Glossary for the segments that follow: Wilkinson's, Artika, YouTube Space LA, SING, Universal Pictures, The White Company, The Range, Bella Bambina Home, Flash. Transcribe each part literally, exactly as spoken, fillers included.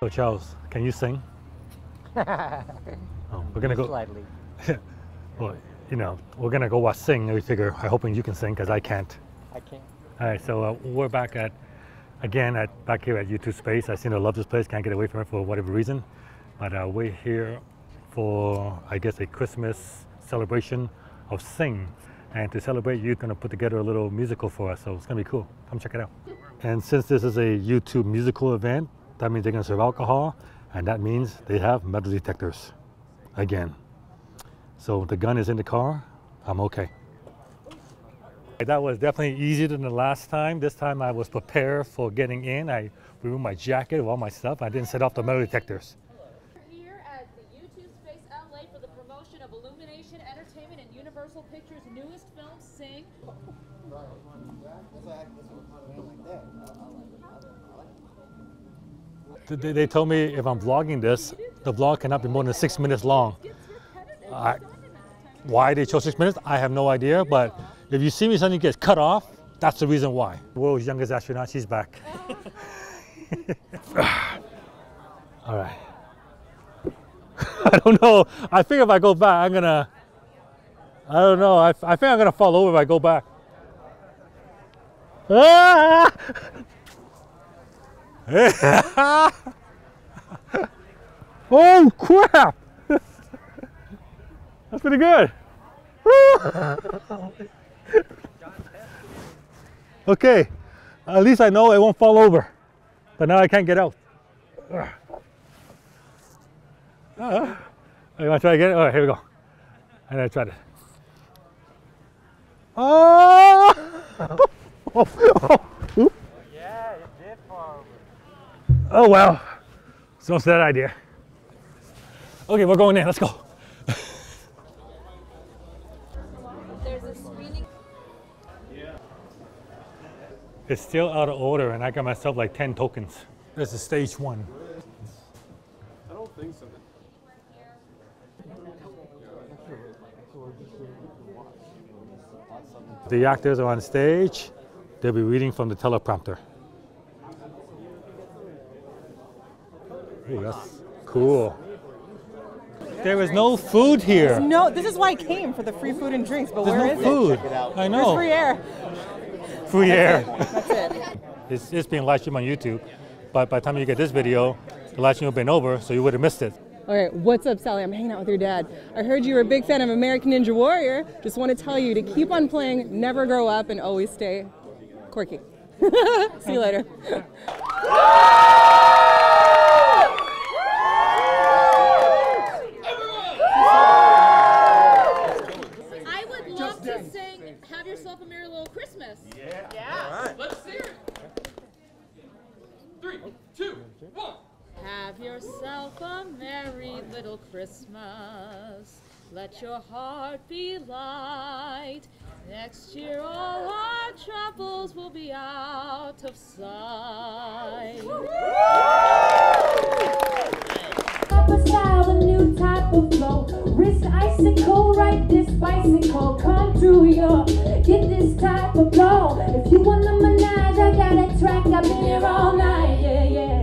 So Charles, can you sing? Oh, we're gonna go slightly. Well, you know, we're gonna go watch Sing. We figure. I'm hoping you can sing because I can't. I can't. All right, so uh, we're back at again at back here at YouTube Space. I seem to love this place. Can't get away from it for whatever reason. But uh, we're here for, I guess, a Christmas celebration of Sing. And to celebrate, you're gonna put together a little musical for us. So it's gonna be cool. Come check it out. And since this is a YouTube musical event, that means they're gonna serve alcohol, and that means they have metal detectors. Again. So the gun is in the car, I'm okay. That was definitely easier than the last time. This time I was prepared for getting in. I removed my jacket with all my stuff. I didn't set off the metal detectors. We're here at the YouTube Space L A for the promotion of Illumination Entertainment and Universal Pictures' newest film, Sing. They told me if I'm vlogging this, the vlog cannot be more than six minutes long. I, why they chose six minutes, I have no idea, but if you see me suddenly get cut off, that's the reason why. World's youngest astronaut, she's back. All right. I don't know. I think if I go back, I'm going to, I don't know. I, I think I'm going to fall over if I go back. Ah! Oh, crap. That's pretty good. Okay, at least I know it won't fall over, but now I can't get out. Uh, I want to try again. All right, here we go. And I tried it. Oh! Oh, oh, oh. Yeah, it did fall over. Oh wow, it's not a bad idea. Okay, we're going in. Let's go. It's still out of order, and I got myself like ten tokens. This is stage one. I don't think so. The actors are on stage. They'll be reading from the teleprompter. Ooh, that's cool. There is no food here. There's no, this is why I came for the free food and drinks. But there's where no is food. It? I know. There's free air. Free air. That's it. That's it. It's, it's being live streamed on YouTube, but by the time you get this video, the live stream will have been over, so you would have missed it. All right, what's up, Sally? I'm hanging out with your dad. I heard you were a big fan of American Ninja Warrior. Just want to tell you to keep on playing, never grow up, and always stay quirky. See you later. Have yourself a merry little Christmas. Let your heart be light. Next year all our troubles will be out of sight. Up a style, a new type of flow. Wrist icicle, ride this bicycle. Come through your, get this type of flow. If you want a menage, I got a track. I've been here all night, yeah, yeah.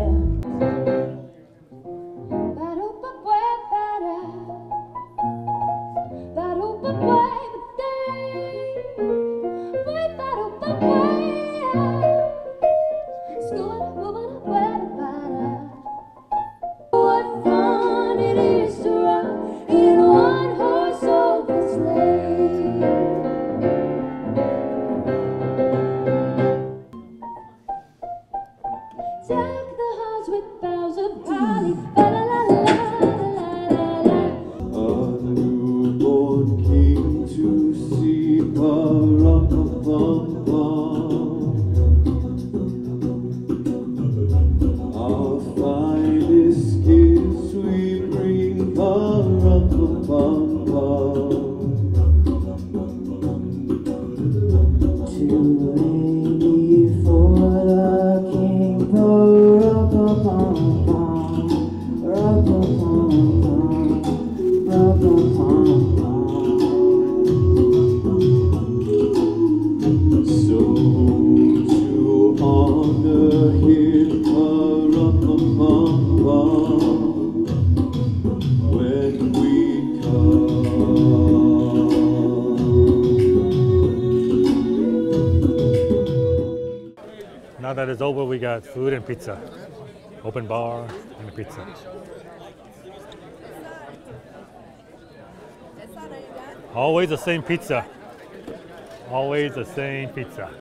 Rock-a-pom-pom, rock-a-pom-pom, that is over, we got food and pizza. Open bar and pizza. Always the same pizza. Always the same pizza.